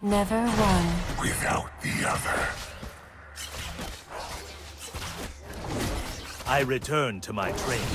Never one without the other. I return to my training.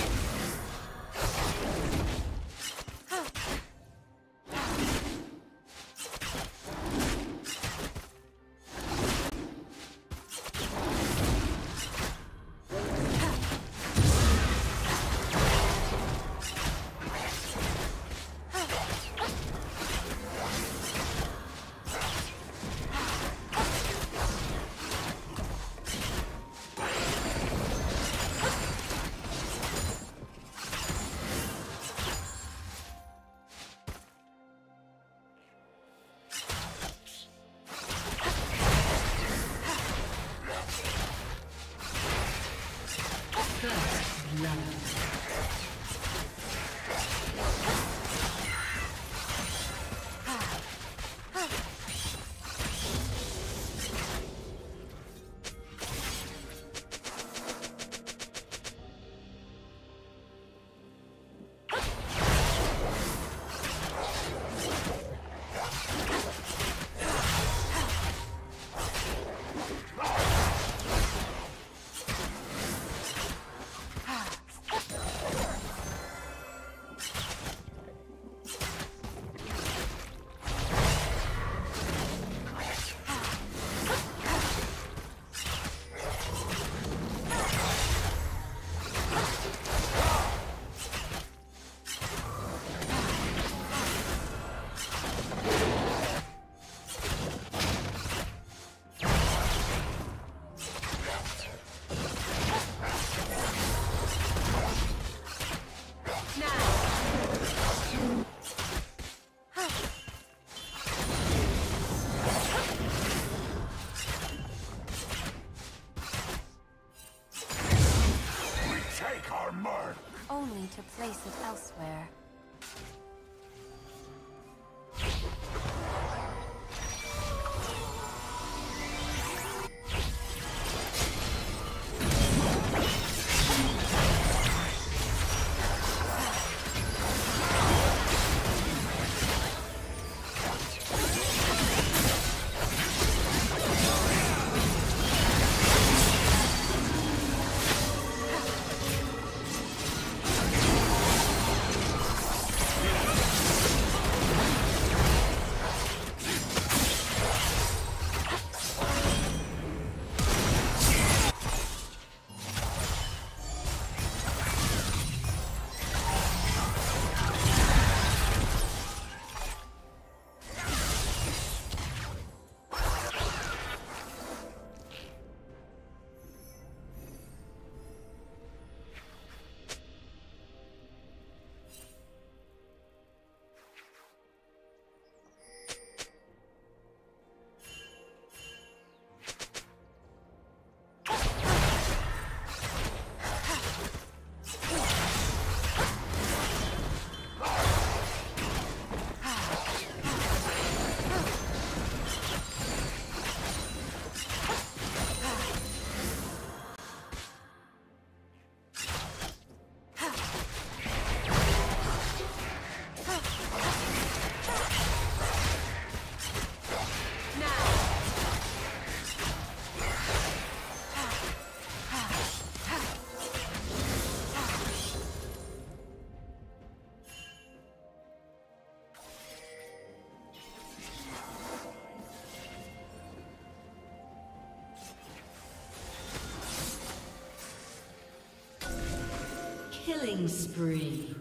Only to place it elsewhere. Killing spree.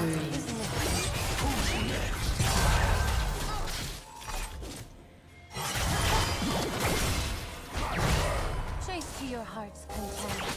free. Chase to your heart's content.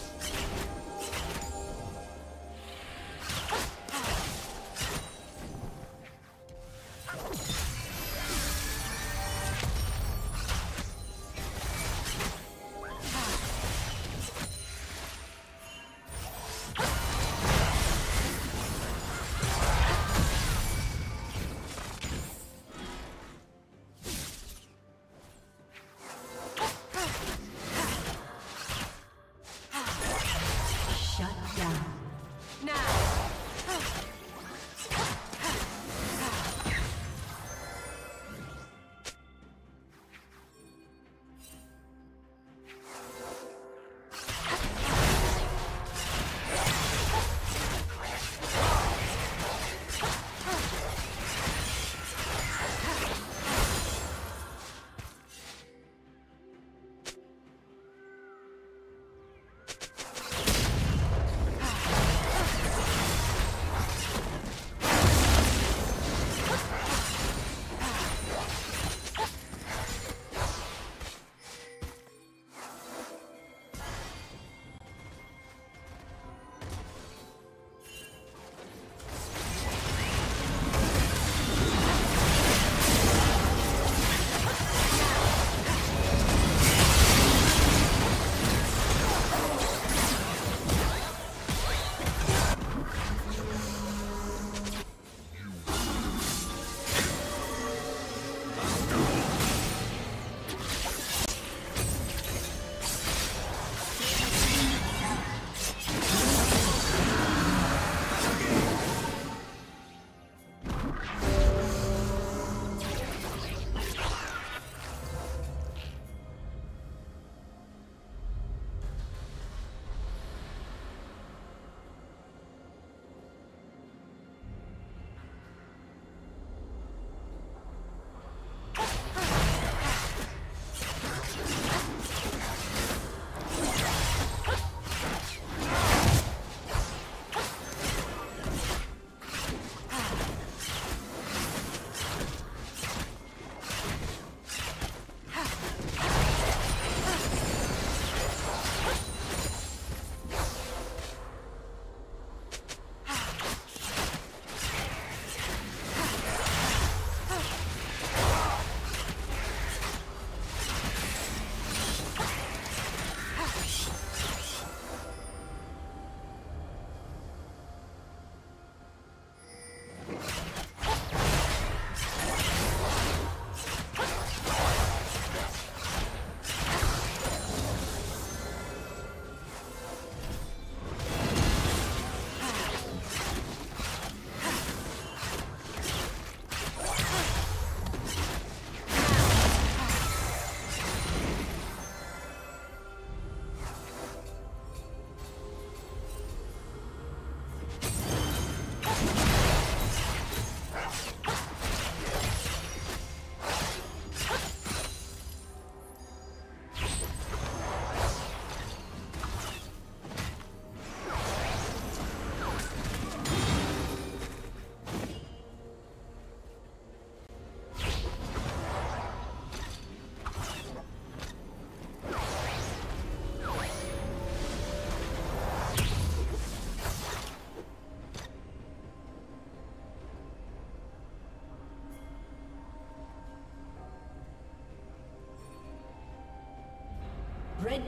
Red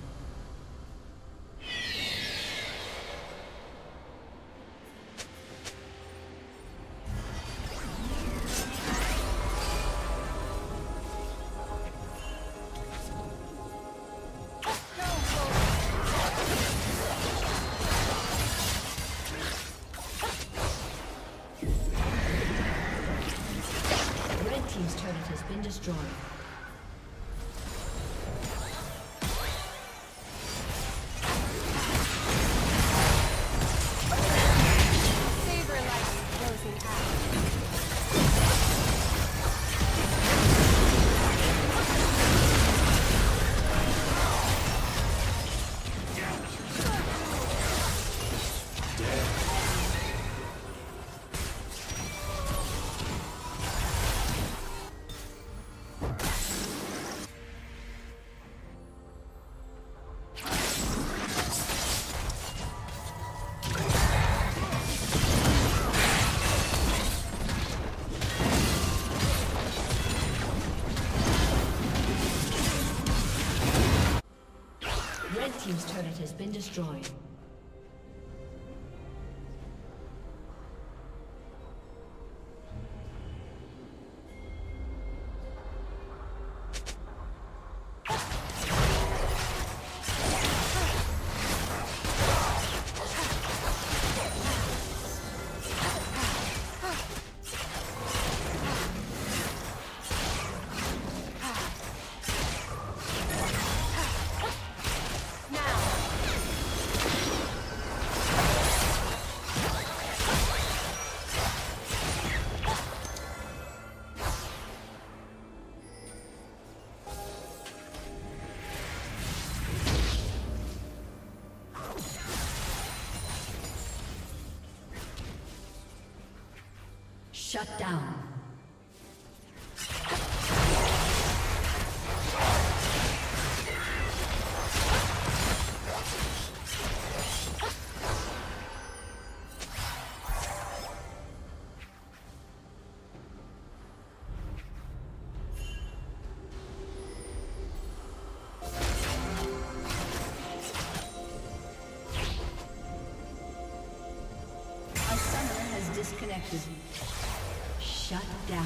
Red Team's turret has been destroyed. turret has been destroyed. Shut down. A summoner has disconnected. Shut down.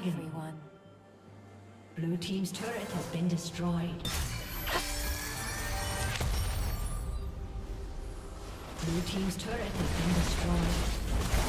dragon. Everyone. Blue team's turret has been destroyed. Blue team's turret has been destroyed.